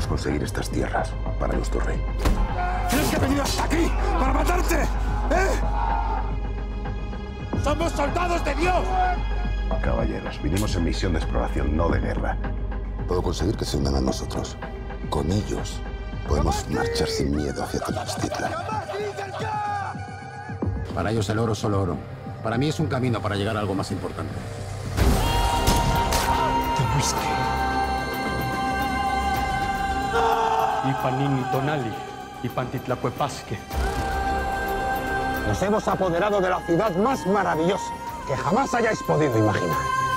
Debemos conseguir estas tierras para nuestro rey. ¿Tienes que venir hasta aquí para matarte? ¿Eh? ¡Somos soldados de Dios! Caballeros, vinimos en misión de exploración, no de guerra. Puedo conseguir que se unan a nosotros. Con ellos podemos marchar sin miedo hacia Tenochtitlan. Para ellos el oro es solo oro. Para mí es un camino para llegar a algo más importante. Nos hemos apoderado de la ciudad más maravillosa que jamás hayáis podido imaginar.